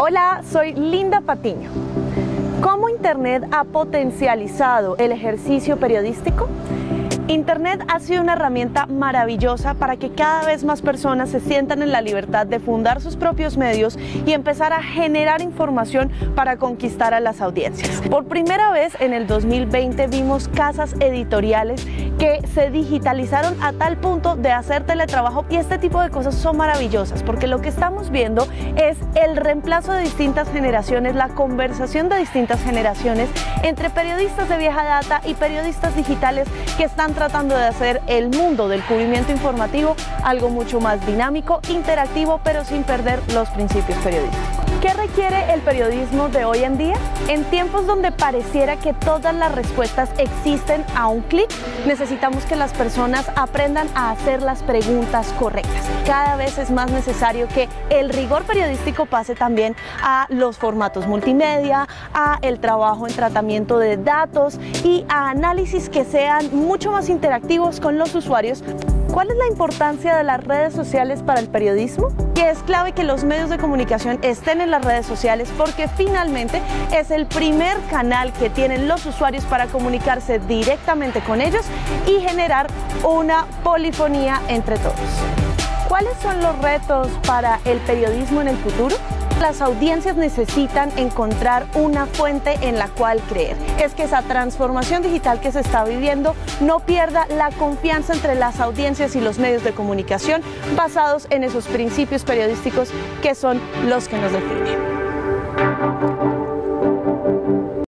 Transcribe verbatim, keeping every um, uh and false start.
Hola, soy Linda Patiño. ¿Cómo Internet ha potencializado el ejercicio periodístico? Internet ha sido una herramienta maravillosa para que cada vez más personas se sientan en la libertad de fundar sus propios medios y empezar a generar información para conquistar a las audiencias. Por primera vez en el dos mil veinte vimos casas editoriales que se digitalizaron a tal punto de hacer teletrabajo, y este tipo de cosas son maravillosas porque lo que estamos viendo es el reemplazo de distintas generaciones, la conversación de distintas generaciones entre periodistas de vieja data y periodistas digitales que están tratando de hacer el mundo del cubrimiento informativo algo mucho más dinámico, interactivo, pero sin perder los principios periodísticos. ¿Qué requiere el periodismo de hoy en día? En tiempos donde pareciera que todas las respuestas existen a un clic, necesitamos que las personas aprendan a hacer las preguntas correctas. Cada vez es más necesario que el rigor periodístico pase también a los formatos multimedia, a el trabajo en tratamiento de datos y a análisis que sean mucho más interactivos con los usuarios. ¿Cuál es la importancia de las redes sociales para el periodismo? Que es clave que los medios de comunicación estén en las redes sociales porque finalmente es el primer canal que tienen los usuarios para comunicarse directamente con ellos y generar una polifonía entre todos. ¿Cuáles son los retos para el periodismo en el futuro? Las audiencias necesitan encontrar una fuente en la cual creer. Es que esa transformación digital que se está viviendo no pierda la confianza entre las audiencias y los medios de comunicación basados en esos principios periodísticos que son los que nos definen.